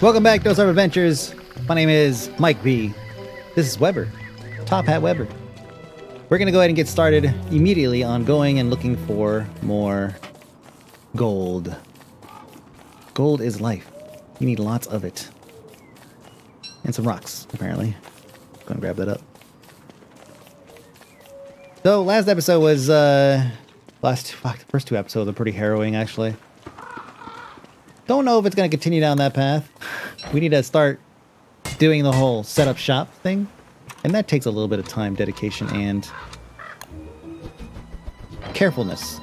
Welcome back to Don't Starve Adventures. My name is Mike B. This is Weber, Top Hat Weber. We're gonna go ahead and get started immediately on going and looking for more gold. Gold is life. You need lots of it. And some rocks, apparently. Gonna grab that up. So last episode was the first two episodes are pretty harrowing, actually. Don't know if it's gonna continue down that path. We need to start doing the whole setup shop thing. And that takes a little bit of time, dedication, and carefulness.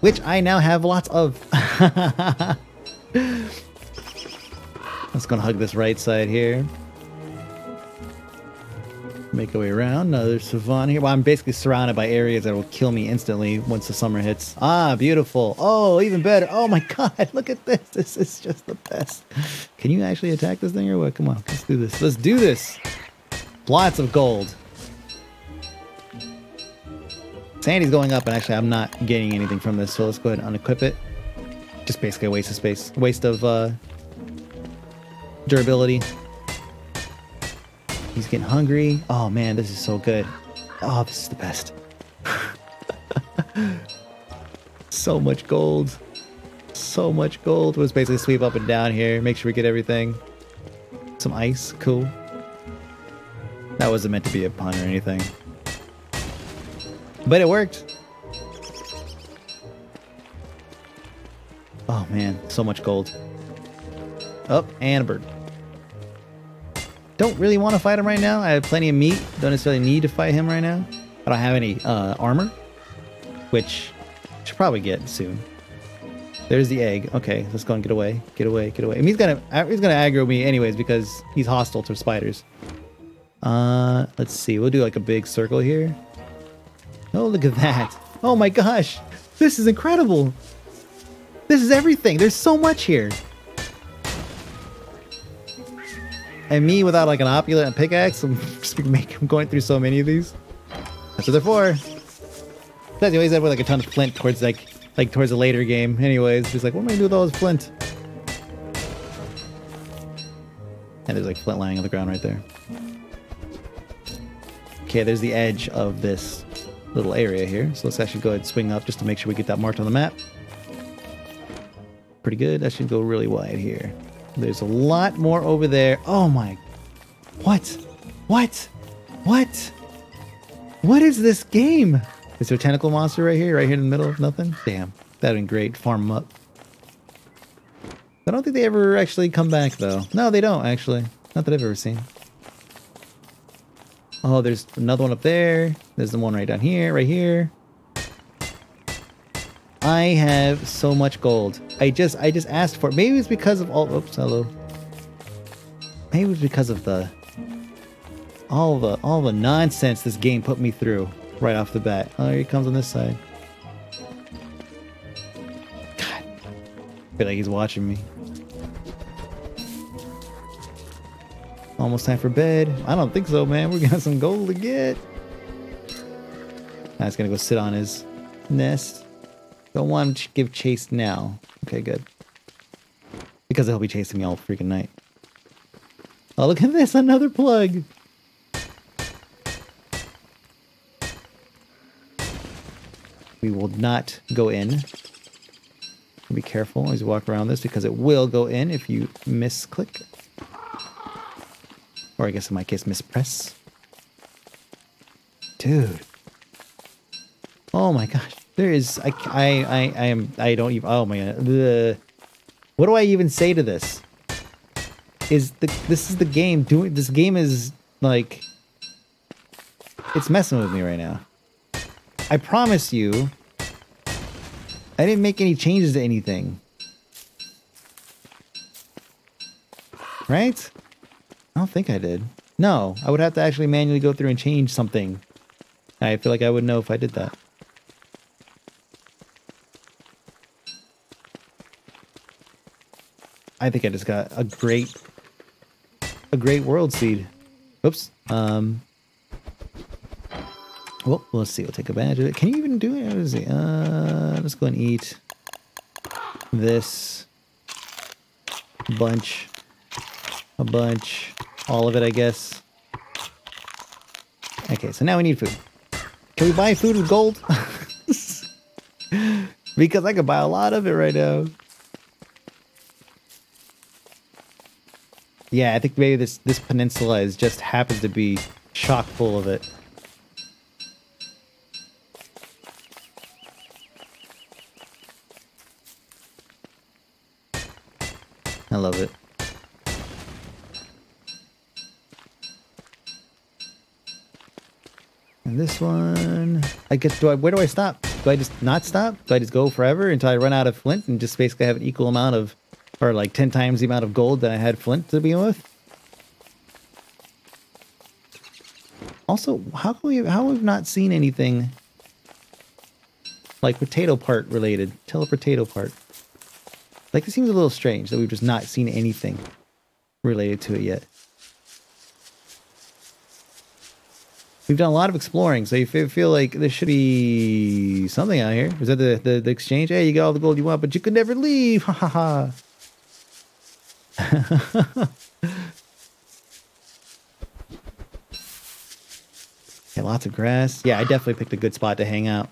Which I now have lots of. Let's go and hug this right side here. Make our way around. Another savanna here. Well, I'm basically surrounded by areas that will kill me instantly once the summer hits. Ah, beautiful. Oh, even better. Oh my god, look at this. This is just the best. Can you actually attack this thing or what? Come on, let's do this. Let's do this. Lots of gold. Sandy's going up, and actually I'm not gaining anything from this, so let's go ahead and unequip it. Just basically a waste of space. A waste of durability. He's getting hungry. Oh man, this is so good. Oh, this is the best. So much gold. So much gold. We'll just basically sweep up and down here. Make sure we get everything. Some ice. Cool. That wasn't meant to be a pun or anything. But it worked. Oh man, so much gold. Up and a bird. Don't really want to fight him right now. I have plenty of meat. Don't necessarily need to fight him right now. I don't have any armor, which I should probably get soon. There's the egg. Okay, let's go and get away. Get away, get away. I mean, he's gonna aggro me anyways because he's hostile to spiders. Let's see. We'll do like a big circle here. Oh, look at that. Oh my gosh. This is incredible. This is everything. There's so much here. And me without like an opulet and pickaxe, I'm going through so many of these. That's what they're for. That's always end with like a ton of flint towards like towards a later game. Anyways, just like, what am I gonna do with all this flint? And there's like flint lying on the ground right there. Okay, there's the edge of this little area here. So let's actually go ahead and swing up just to make sure we get that marked on the map. Pretty good. That should go really wide here. There's a lot more over there. Oh my... What? What? What? What is this game? Is there a tentacle monster right here? Right here in the middle of nothing? Damn. That would be great. Farm them up. I don't think they ever actually come back, though. No, they don't, actually. Not that I've ever seen. Oh, there's another one up there. There's the one right down here, right here. I have so much gold. I just asked for it. Maybe it's because of all... Oops, hello. Maybe it's because of the... All the nonsense this game put me through right off the bat. Oh, here he comes on this side. God. I feel like he's watching me. Almost time for bed. I don't think so, man. We got some gold to get. That's gonna go sit on his nest. Don't want to give chase now. Okay, good. Because he'll be chasing me all freaking night. Oh, look at this! Another plug! We will not go in. Be careful as you walk around this because it will go in if you misclick. Or I guess in my case, mispress. Dude. Oh my gosh. There is, I don't even, oh my god, what do I even say to this? This is the game doing, this game is like, it's messing with me right now. I promise you, I didn't make any changes to anything. Right? I don't think I did. No, I would have to actually manually go through and change something. I feel like I would know if I did that. I think I just got a great world seed. Oops. Well, let's see. We'll take advantage of it. Can you even do it? How does it? Let's go and eat this bunch. A bunch. All of it, I guess. Okay, so now we need food. Can we buy food with gold? Because I could buy a lot of it right now. Yeah, I think maybe this peninsula is just happens to be chock full of it. I love it. And this one, I guess, where do I stop? Do I just not stop? Do I just go forever until I run out of flint and just basically have an equal amount of, or like 10 times the amount of gold that I had flint to begin with? Also, how we've not seen anything like potato part related? Tell a potato part. Like, it seems a little strange that we've just not seen anything related to it yet. We've done a lot of exploring, so you feel like there should be something out here. Is that the exchange? Hey, you got all the gold you want, but you could never leave. Ha ha ha. Okay, lots of grass. Yeah, I definitely picked a good spot to hang out.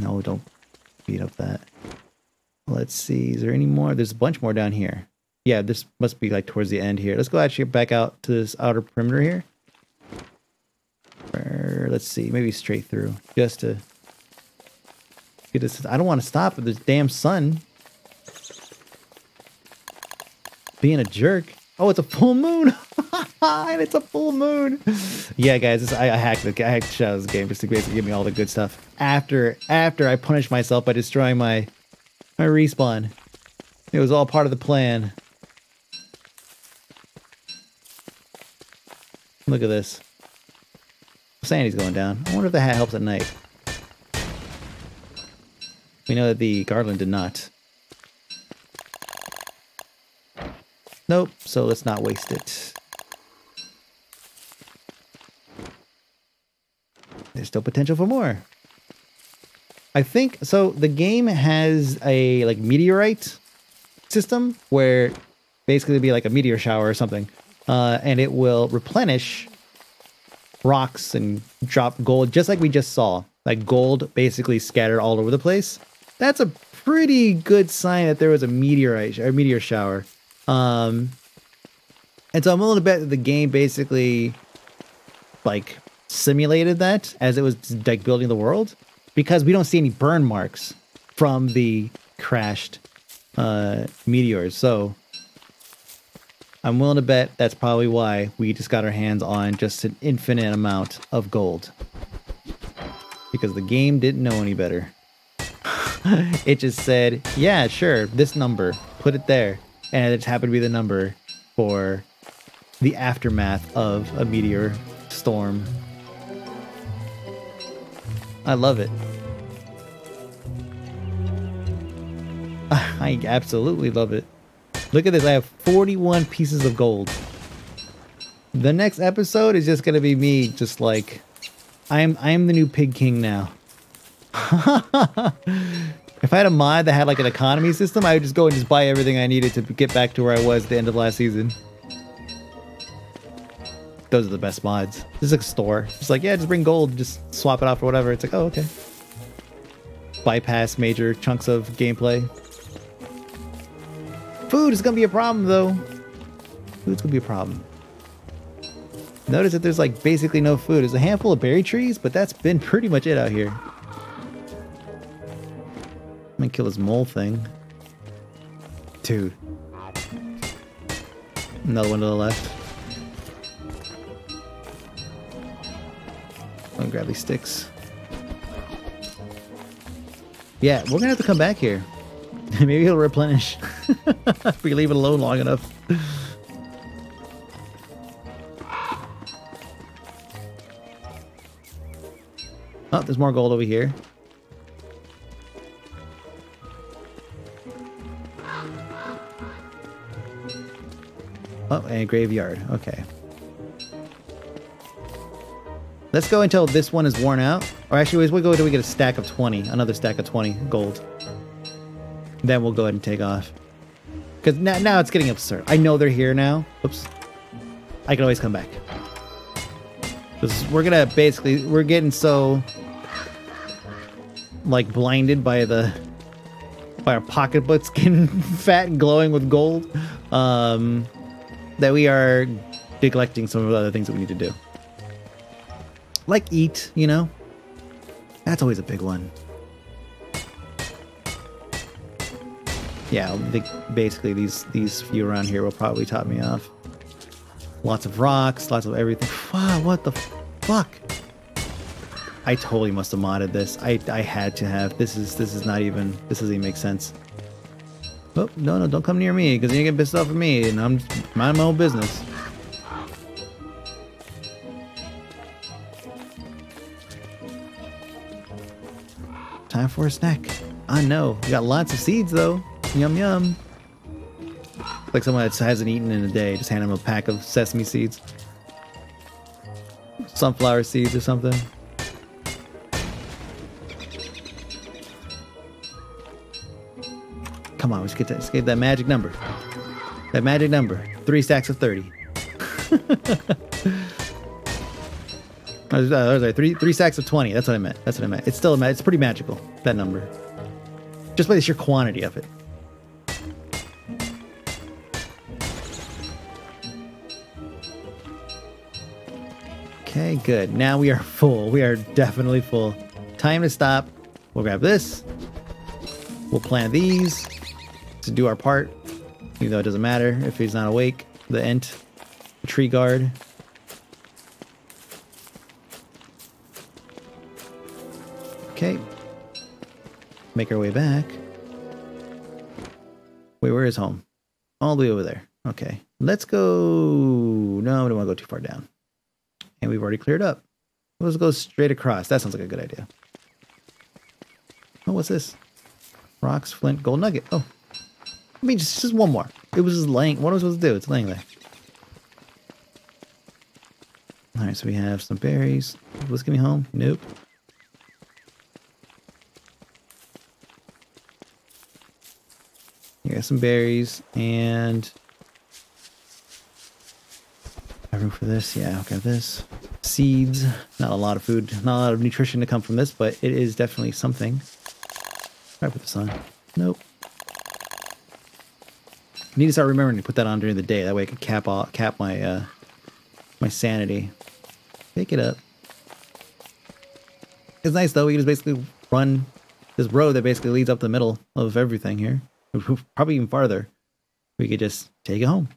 No, don't beat up that. Let's see. Is there any more? There's a bunch more down here. Yeah, this must be like towards the end here. Let's go actually back out to this outer perimeter here. Let's see, maybe straight through, just to get this. I don't want to stop with this damn sun being a jerk. Oh, it's a full moon. And it's a full moon. Yeah, guys, this, I hacked the shit out of this game just to basically give me all the good stuff after I punished myself by destroying my respawn. It was all part of the plan. Look at this. Sandy's going down. I wonder if the hat helps at night. We know that the garland did not. Nope, so let's not waste it. There's still potential for more. I think, so the game has a like meteorite system where basically it'd be like a meteor shower or something. And it will replenish rocks and drop gold, just like we just saw. Like gold basically scattered all over the place. That's a pretty good sign that there was a meteorite or meteor shower. And so I'm willing to bet that the game basically like simulated that as it was like building the world, because we don't see any burn marks from the crashed meteors. So I'm willing to bet that's probably why we just got our hands on just an infinite amount of gold. Because the game didn't know any better. It just said, yeah, sure, this number, put it there. And it just happened to be the number for the aftermath of a meteor storm. I love it. I absolutely love it. Look at this, I have 41 pieces of gold. The next episode is just gonna be me just like, I am the new pig king now. If I had a mod that had like an economy system, I would just go and just buy everything I needed to get back to where I was at the end of last season. Those are the best mods. This is like a store. It's like, yeah, just bring gold, just swap it off or whatever. It's like, oh, okay. Bypass major chunks of gameplay. Food is gonna be a problem though. Food's gonna be a problem. Notice that there's like basically no food. There's a handful of berry trees, but that's been pretty much it out here. I'm gonna kill this mole thing. Dude. Another one to the left. I'm gonna grab these sticks. Yeah, we're gonna have to come back here. Maybe he'll replenish. If we leave it alone long enough. Oh, there's more gold over here. Oh, and a graveyard. Okay. Let's go until this one is worn out. Or actually, we'll go until we get a stack of 20. Another stack of 20 gold. Then we'll go ahead and take off. Because now it's getting absurd. I know they're here now. Oops. I can always come back. Because we're going to basically... We're getting so... like, blinded by the... by our pocketbook skin fat and glowing with gold. That we are neglecting some of the other things that we need to do. Like eat, you know? That's always a big one. Yeah, basically these few around here will probably top me off. Lots of rocks, lots of everything. Wow, what the fuck? I totally must have modded this. I had to have. This is not even, this doesn't even make sense. Oh, no, don't come near me, because you're gonna get pissed off at me, and I'm just minding my own business. Time for a snack. I know. We got lots of seeds, though. Yum, yum. Like someone that hasn't eaten in a day. Just hand them a pack of sesame seeds. Sunflower seeds or something. Come on, let's get that magic number. That magic number. 3 stacks of 30. Three stacks of 20. That's what I meant. That's what I meant. It's still it's pretty magical, that number. Just by the sheer quantity of it. Okay, good. Now we are full. We are definitely full. Time to stop. We'll grab this. We'll plant these to do our part. Even though it doesn't matter if he's not awake. The Ent, the tree guard. Okay, make our way back. Wait, where is home? All the way over there. Okay, let's go. No, we don't want to go too far down. And we've already cleared up. Let's go straight across. That sounds like a good idea. Oh, what's this? Rocks, flint, gold nugget. Oh, I mean, just one more. It was just laying. What am I supposed to do? It's laying there. All right, so we have some berries. Let's get me home. Nope. You got some berries, and I have room for this. Yeah, I'll grab this. Seeds. Not a lot of food, not a lot of nutrition to come from this, but it is definitely something. Try to put this on. Nope. I need to start remembering to put that on during the day. That way I can cap my sanity. Pick it up. It's nice though. We can just basically run this road that basically leads up the middle of everything here. Probably even farther. We could just take it home.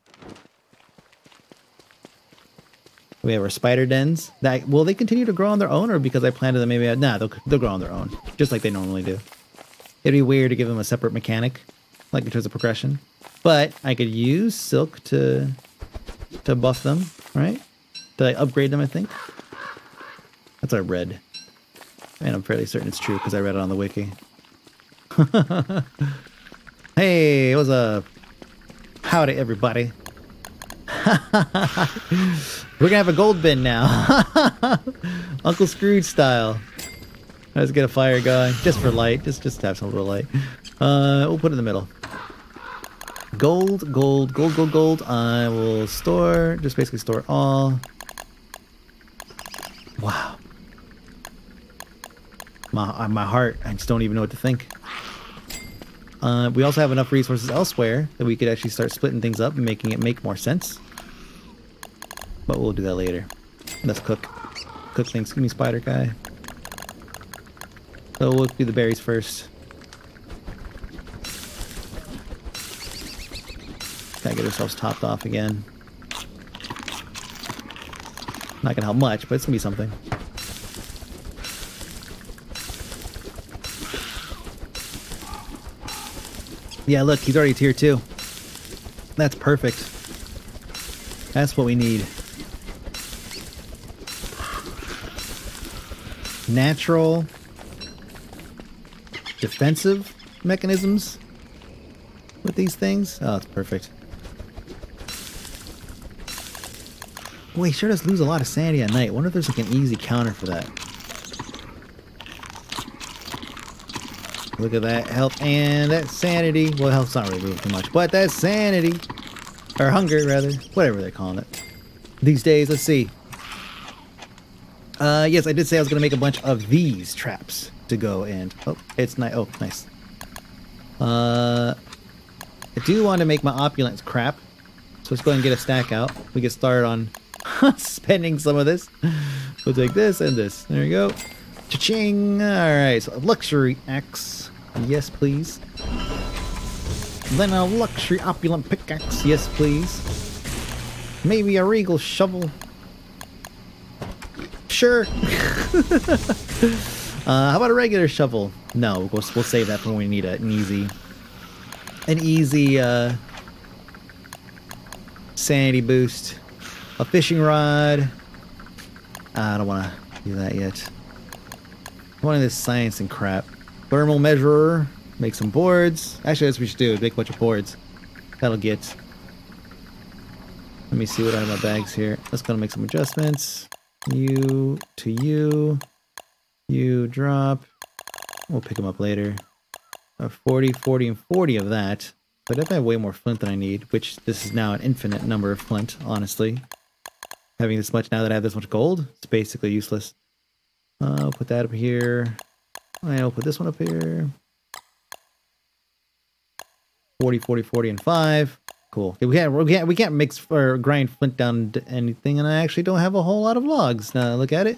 We have our spider dens. That will they continue to grow on their own, or because I planted them? Maybe nah. They'll grow on their own, just like they normally do. It'd be weird to give them a separate mechanic, like in terms of progression. But I could use silk to buff them, right? Did I upgrade them? I think that's what I read, and I'm fairly certain it's true because I read it on the wiki. Hey, what's up? Howdy, everybody. We're gonna have a gold bin now. Uncle Scrooge style. Let's get a fire going. Just for light. Just to have some little light. We'll put it in the middle. Gold, gold, gold, gold, gold. I will store. Just basically store it all. Wow. My heart. I just don't even know what to think. We also have enough resources elsewhere that we could actually start splitting things up and making it make more sense. But we'll do that later. Let's cook. Cook things. Give me spider guy. So we'll do the berries first. Gotta get ourselves topped off again. Not gonna help much, but it's gonna be something. Yeah, look, he's already tier 2. That's perfect. That's what we need. Natural defensive mechanisms with these things. Oh, that's perfect. Well, he sure does lose a lot of sanity at night. I wonder if there's like an easy counter for that. Look at that health and that sanity. Well, health's not really moving too much, but that sanity, or hunger rather, whatever they're calling it these days. Let's see. Yes, I did say I was gonna make a bunch of these traps to go and oh, it's nice. Oh, nice. I do want to make my opulence crap, so let's go ahead and get a stack out. We get started on spending some of this. We'll take this and this. There we go. Cha-ching! Alright, so a luxury axe. Yes, please. Then a luxury opulent pickaxe. Yes, please. Maybe a regal shovel. Sure. How about a regular shovel? No, we'll save that for when we need an easy sanity boost. A fishing rod. I don't want to do that yet. One of this science and crap. Thermal measurer. Make some boards. Actually, that's what we should do. Make a bunch of boards. That'll get. Let me see what I have in my bags here. Let's go and make some adjustments. You to you. You drop. We'll pick them up later. 40, 40, and 40 of that. I definitely have way more flint than I need, which this is now an infinite number of flint, honestly. Having this much now that I have this much gold, it's basically useless. I'll put that up here. I'll put this one up here. 40, 40, 40, and 5. Cool. Okay, we can't mix or grind flint down to anything, and I actually don't have a whole lot of logs. Now look at it.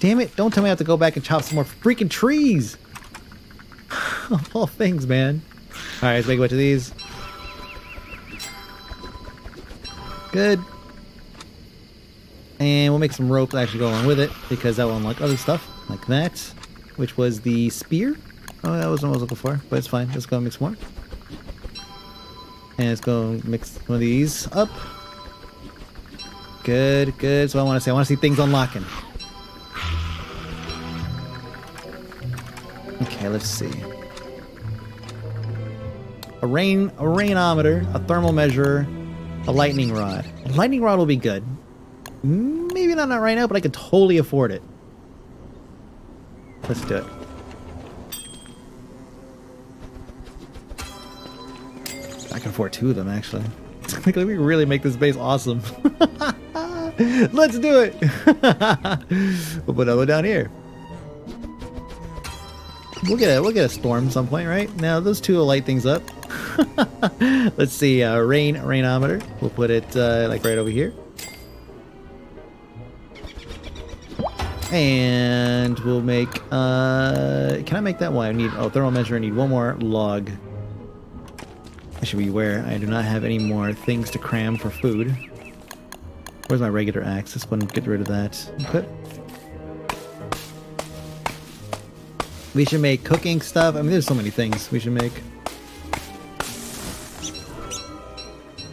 Damn it! Don't tell me I have to go back and chop some more freaking trees. Of all things, man. All right, let's make a bunch of these. Good. And we'll make some rope to actually go along with it, because that will unlock other stuff, like that, which was the spear. Oh, that wasn't what I was looking for, but it's fine. Let's go and mix more. And let's go mix one of these up. Good, good. So I want to see things unlocking. Okay, let's see. A rainometer, a thermal measurer, a lightning rod. A lightning rod will be good. Maybe not right now, but I could totally afford it. Let's do it. I can afford 2 of them, actually. We can really make this base awesome. Let's do it! We'll put another one down here. We'll get a storm at some point, right? Now, those 2 will light things up. Let's see, rainometer. We'll put it, like, right over here. And we'll make, can I make that one? I need, oh, thermal measure, I need one more log. I should beware, I do not have any more things to cram for food. Where's my regular axe? Let's go and get rid of that. Okay. We should make cooking stuff. I mean, there's so many things we should make.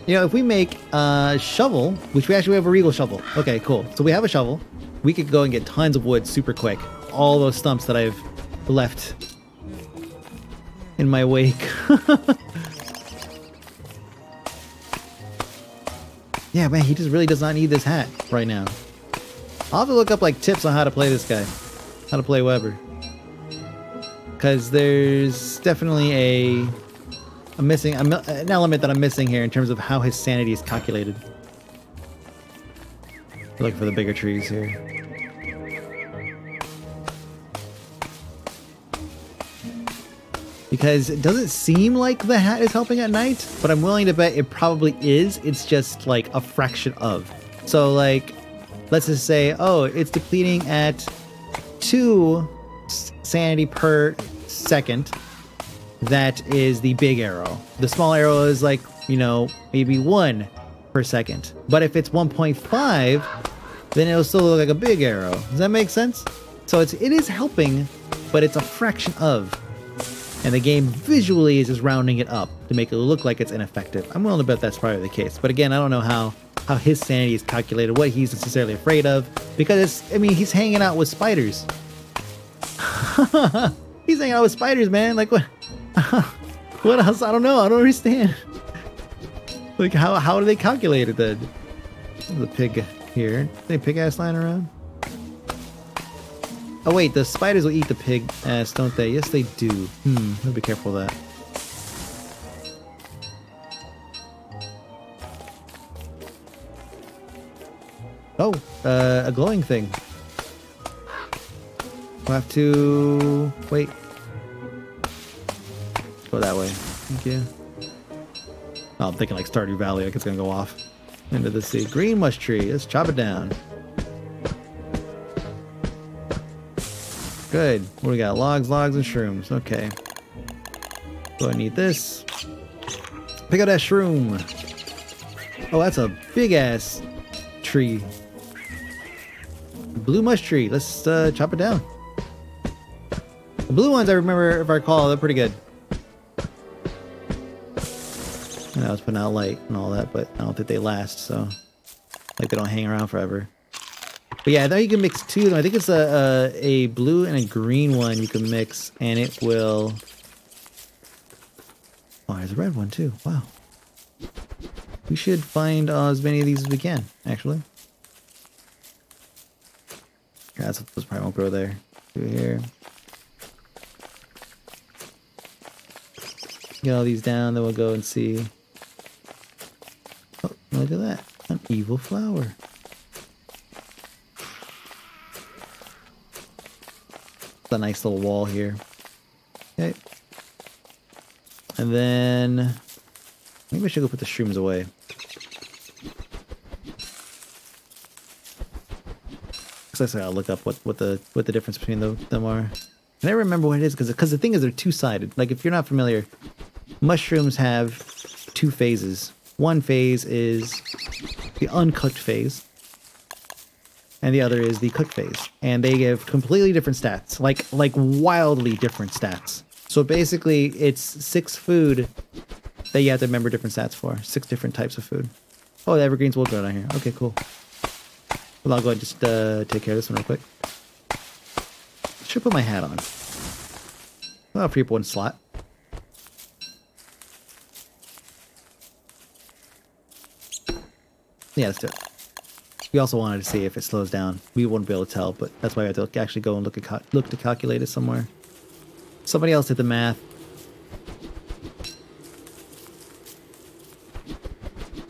You know, if we make a shovel, which we actually have a regal shovel. Okay, cool. So we have a shovel. We could go and get tons of wood super quick. All those stumps that I've left in my wake. Yeah, man, he just really does not need this hat right now. I'll have to look up like tips on how to play this guy. How to play Weber. Because there's definitely an element that I'm missing here in terms of how his sanity is calculated. Looking for the bigger trees here. Because it doesn't seem like the hat is helping at night, but I'm willing to bet it probably is. It's just like a fraction of. So like, let's just say, oh, it's depleting at 2 sanity per second. That is the big arrow. The small arrow is like, you know, maybe 1 per second. But if it's 1.5, then it'll still look like a big arrow. Does that make sense? So it is helping, but it's a fraction of. And the game visually is just rounding it up to make it look like it's ineffective. I'm willing to bet that's probably the case. But again, I don't know how his sanity is calculated, what he's necessarily afraid of. Because it's, I mean, he's hanging out with spiders. He's hanging out with spiders, man. Like, what? What else? I don't know. I don't understand. Like, how do they calculate it then? The pig here. Is there a pig ass lying around? Oh wait, the spiders will eat the pig ass, don't they? Yes, they do. I'll be careful of that. Oh, a glowing thing. We'll have to... wait. Go that way. Thank you. Oh, I'm thinking like Stardew Valley, like it's gonna go off into the sea. Green mush tree, let's chop it down. Good. What do we got? Logs, logs, and shrooms. Okay. So I need this. Pick up that shroom. Oh, that's a big ass tree. Blue mush tree. Let's chop it down. The blue ones, I remember, if I recall, they're pretty good. I was putting out light and all that, but I don't think they last, so... like, they don't hang around forever. But yeah, I thought you can mix two of them. I think it's a blue and a green one you can mix, and it will... oh, there's a red one, too. Wow. We should find as many of these as we can, actually. Yeah, those probably won't grow there. Through here. Get all these down, then we'll go and see... oh, look at that. An evil flower. It's a nice little wall here. Okay. And then... maybe I should go put the shrooms away. Because I gotta look up what the difference between them are. I never remember what it is, because the thing is they're two-sided. Like, if you're not familiar, mushrooms have two phases. One phase is the uncooked phase, and the other is the cooked phase. And they give completely different stats, like wildly different stats. So basically, it's 6 food that you have to remember different stats for. 6 different types of food. Oh, the evergreens will grow down here. Okay, cool. Well, I'll go ahead and just take care of this one real quick. Should put my hat on. I'll free up one slot. Yeah, let's do it. We also wanted to see if it slows down. We won't be able to tell, but that's why we have to actually go and look to calculate it somewhere. Somebody else did the math.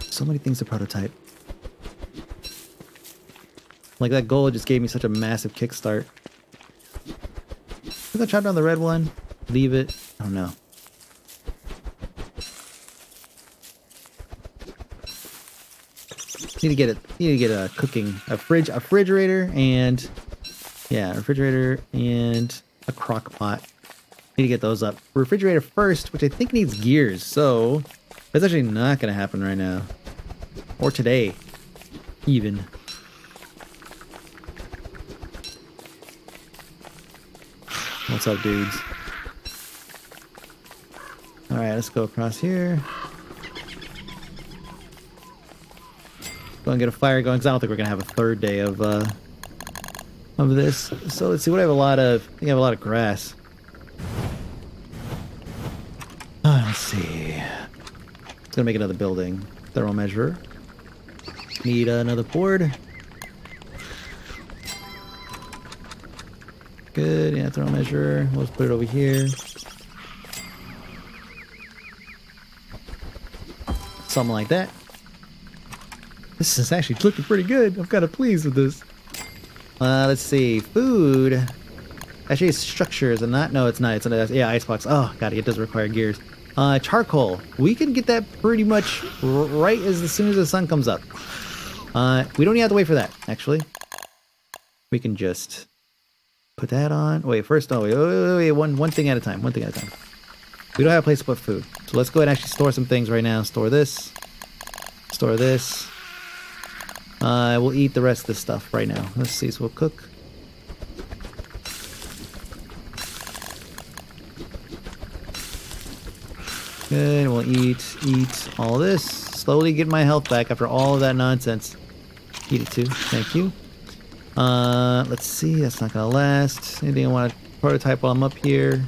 So many things to prototype. Like, that goal just gave me such a massive kickstart. I'm gonna chop down the red one. Leave it. I don't know. Need to get a cooking, a refrigerator, and a crock pot. Need to get those up. Refrigerator first, which I think needs gears, so that's actually not gonna happen right now. Or today, even. What's up, dudes? Alright, let's go across here. Go and get a fire going, because I don't think we're going to have a third day of this. So let's see, what do I have a lot of? I think I have a lot of grass. Let's see. It's going to make another building. Thermal measurer. Need another board. Good, yeah, thermal measurer. We'll just put it over here. Something like that. This is actually looking pretty good. I'm kind of pleased with this. Let's see. Food. Actually, it's structures and not... no, it's not. It's not. Yeah, icebox. Oh, God, it does require gears. Charcoal. We can get that pretty much right as soon as the sun comes up. We don't even have to wait for that, actually. We can just put that on. Wait, first... oh, wait. One thing at a time. One thing at a time. We don't have a place to put food. So let's go ahead and actually store some things right now. Store this. Store this. We'll eat the rest of this stuff right now. Let's see, so we'll cook. Good, we'll eat all this. Slowly get my health back after all of that nonsense. Eat it too, thank you. Let's see, that's not gonna last. Anything I want to prototype while I'm up here?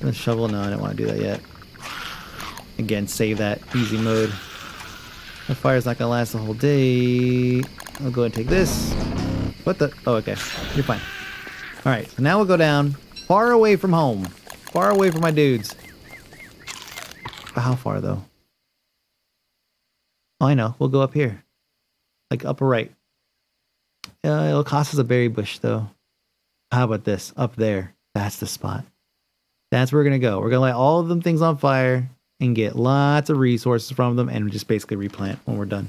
The shovel, no, I don't want to do that yet. Again, save that, easy mode. The fire's not gonna last the whole day. I'll go and take this. What the? Oh, okay. You're fine. Alright, so now we'll go down. Far away from home. Far away from my dudes. How far, though? Oh, I know. We'll go up here. Like, upper right. It'll cost us a berry bush, though. How about this? Up there. That's the spot. That's where we're gonna go. We're gonna light all of them things on fire and get lots of resources from them and just basically replant when we're done.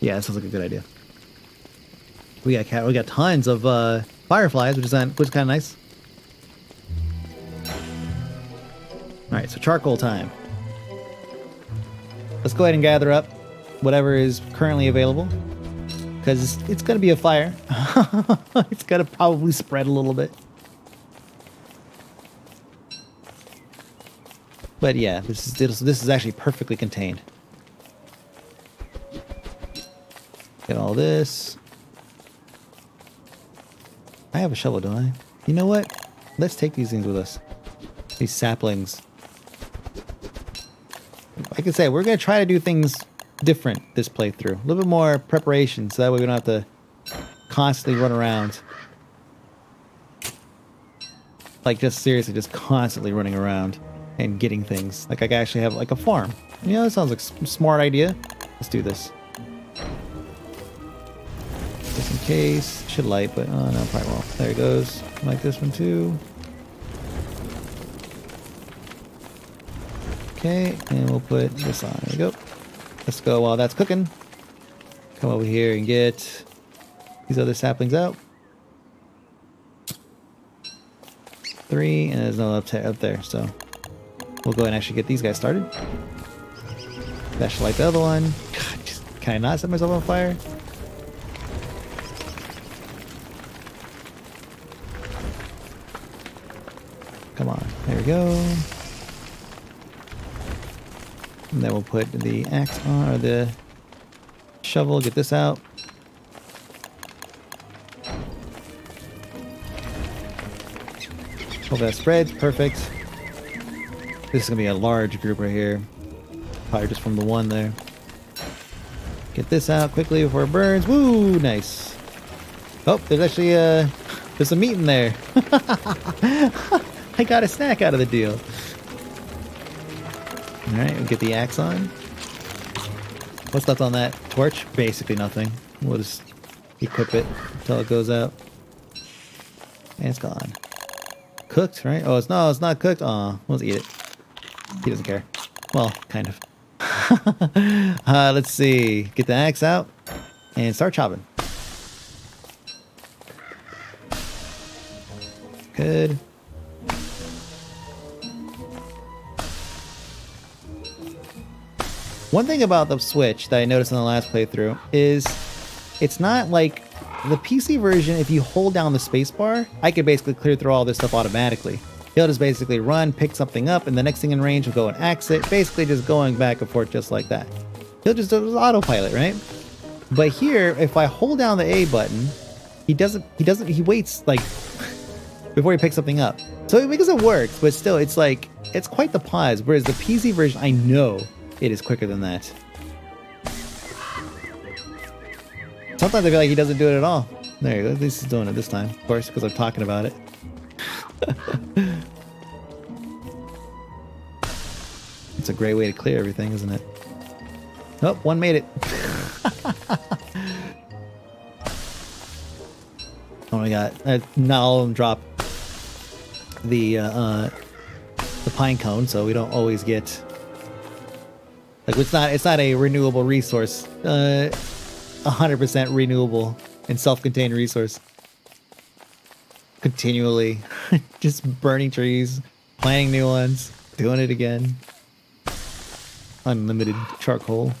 Yeah, that sounds like a good idea. We got tons of fireflies, which is kind of nice. Alright, so charcoal time. Let's go ahead and gather up whatever is currently available, because it's going to be a fire. It's going to probably spread a little bit. But yeah, this is actually perfectly contained. Get all this. I have a shovel, don't I? You know what? Let's take these things with us. These saplings. Like I say, we're going to try to do things different this playthrough. A little bit more preparation, so that way we don't have to constantly run around. Like, just seriously, just constantly running around and getting things. Like, I actually have, like, a farm. You know, that sounds like a smart idea. Let's do this. Just in case. Should light, but, oh, no, probably won't. There it goes. Like this one, too. Okay, and we'll put this on. There we go. Let's go while that's cooking. Come over here and get these other saplings out. 3, and there's no up there, so we'll go and actually get these guys started. That should light the other one. God, can I not set myself on fire? Come on, there we go. And then we'll put the axe on, or the shovel, get this out. Hope that spreads, perfect. This is gonna be a large group right here. Probably just from the one there. Get this out quickly before it burns. Woo, nice. Oh, there's actually, there's some meat in there. I got a snack out of the deal. Alright, we'll get the axe on. What's left on that torch? Basically nothing. We'll just equip it until it goes out. And it's gone. Cooked, right? Oh, it's not cooked. Aw, let's eat it. He doesn't care. Well, kind of. Let's see. Get the axe out and start chopping. Good. One thing about the Switch that I noticed in the last playthrough is it's not like the PC version. If you hold down the spacebar, I could basically clear through all this stuff automatically. He'll just basically run, pick something up, and the next thing in range will go and axe it, basically just going back and forth just like that. He'll just autopilot, right? But here, if I hold down the A button, he waits like before he picks something up. So because it works, but still it's like, it's quite the pause, whereas the PC version, I know it is quicker than that. Sometimes I feel like he doesn't do it at all. There you go. At least he's doing it this time. Of course, because I'm talking about it. It's a great way to clear everything, isn't it? Oh, one made it. Oh my god. Not all of them drop the pine cone, so we don't always get... Like, it's not a renewable resource. 100% renewable and self-contained resource. Continually. Just burning trees, planting new ones, doing it again. Unlimited charcoal.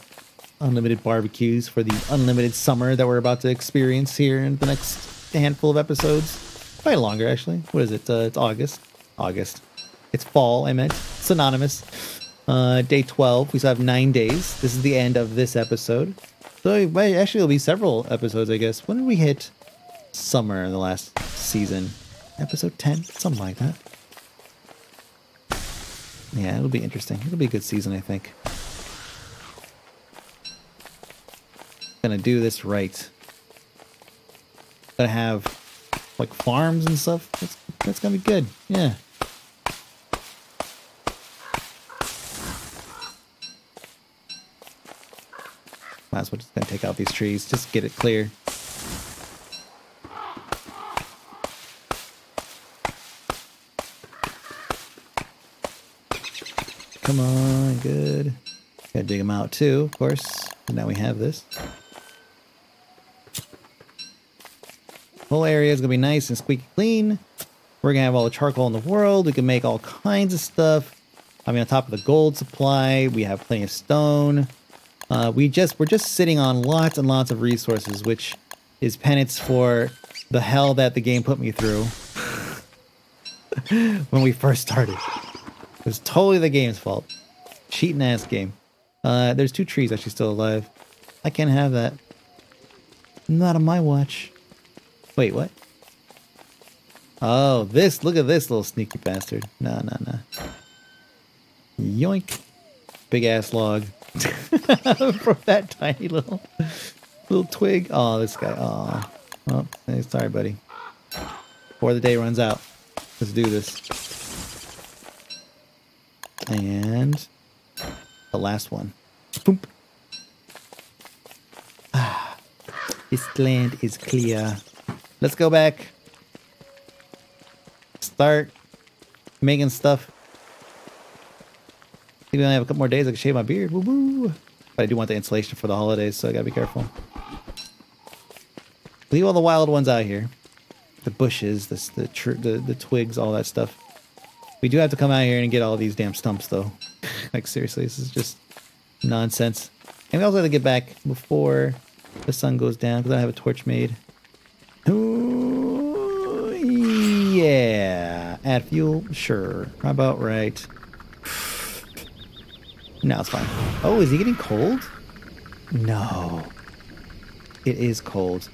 Unlimited barbecues for the unlimited summer that we're about to experience here in the next handful of episodes. Probably longer, actually. What is it? It's August. August. It's fall, I meant. Synonymous. Day 12. We still have 9 days. This is the end of this episode. So actually, it'll be several episodes, I guess. When did we hit summer in the last season? Episode 10? Something like that. Yeah, it'll be interesting. It'll be a good season, I think. Gonna do this right. Gonna have like farms and stuff. That's gonna be good. Yeah. Might as well just take out these trees. Just get it clear. Come on, good. Gotta dig them out too, of course. And now we have this. The whole area is gonna be nice and squeaky clean. We're gonna have all the charcoal in the world. We can make all kinds of stuff. I mean, on top of the gold supply, we have plenty of stone. We're just sitting on lots and lots of resources, which is penance for the hell that the game put me through when we first started. It was totally the game's fault. Cheating ass game. There's two trees actually still alive. I can't have that. Not on my watch. Wait, what? Oh, this! Look at this little sneaky bastard. Nah, nah, nah. Yoink! Big ass log from that tiny little twig. Oh, this guy. Oh, oh, hey, sorry, buddy. Before the day runs out, let's do this. And the last one. Boom. Ah, this land is clear. Let's go back. Start making stuff. I think we only have a couple more days I can shave my beard. Woo woo. But I do want the insulation for the holidays, so I gotta be careful. Leave all the wild ones out here. The bushes, the twigs, all that stuff. We do have to come out here and get all these damn stumps, though. Like, seriously, this is just nonsense. And we also have to get back before the sun goes down, because I have a torch made. Ooh, yeah, add fuel, sure, about right. No, it's fine. Oh, is he getting cold? No, it is cold.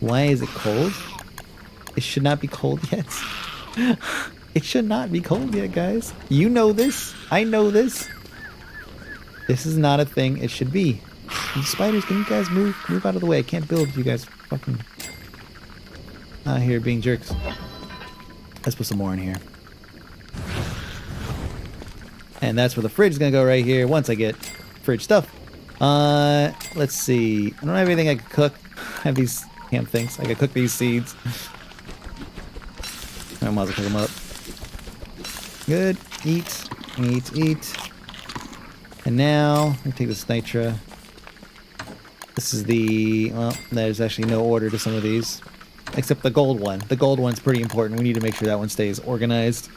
Why is it cold? It should not be cold yet. It should not be cold yet, guys. You know this. I know this. This is not a thing it should be. You spiders, can you guys move out of the way? I can't build, you guys fucking... out here being jerks. Let's put some more in here. And that's where the fridge is gonna go right here once I get fridge stuff. Let's see. I don't have anything I can cook. I have these damn things. I can cook these seeds. I might as well cook them up. Good. Eat. Eat. Eat. And now, let me take this nitra. This is the... well, there's actually no order to some of these. Except the gold one. The gold one's pretty important. We need to make sure that one stays organized.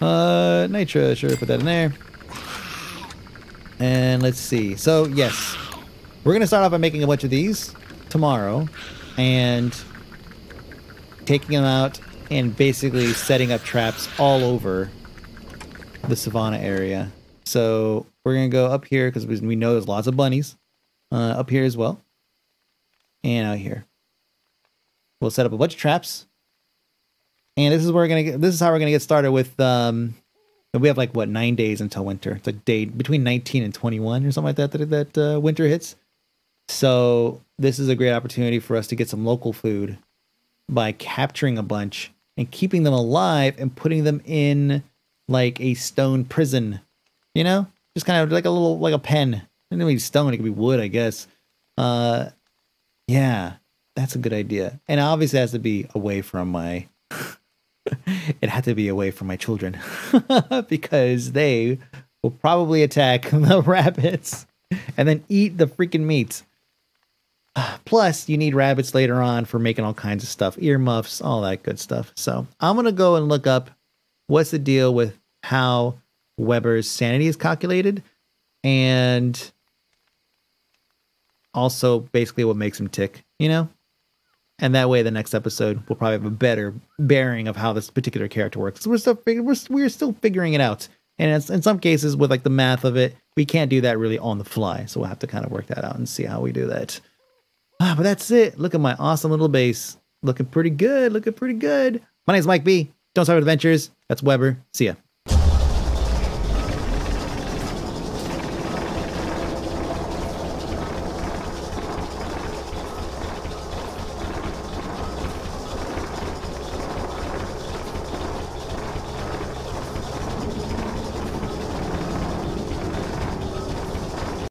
Nitra, sure, put that in there. And let's see. So, yes. We're going to start off by making a bunch of these tomorrow. And taking them out and basically setting up traps all over the savannah area. So, we're going to go up here because we know there's lots of bunnies. Up here as well. And out here. We'll set up a bunch of traps, and this is where we're gonna get, this is how we're gonna get started with. We have like what, 9 days until winter. It's like day between 19 and 21 or something like that that winter hits. So this is a great opportunity for us to get some local food by capturing a bunch and keeping them alive and putting them in like a stone prison. You know, just kind of like a little, like a pen. It could be stone. It could be wood, I guess. Yeah. That's a good idea. And obviously it has to be away from my... it had to be away from my children. Because they will probably attack the rabbits. And then eat the freaking meat. Plus, you need rabbits later on for making all kinds of stuff. Earmuffs, all that good stuff. So, I'm going to go and look up what's the deal with how Weber's sanity is calculated. And... also, basically what makes him tick, you know? And that way, the next episode, we'll probably have a better bearing of how this particular character works. So we're still figuring it out. And it's, in some cases, with like the math of it, we can't do that really on the fly. So we'll have to kind of work that out and see how we do that. Ah, but that's it. Look at my awesome little base. Looking pretty good. Looking pretty good. My name's Mike B. Don't Starve Adventures. That's Weber. See ya.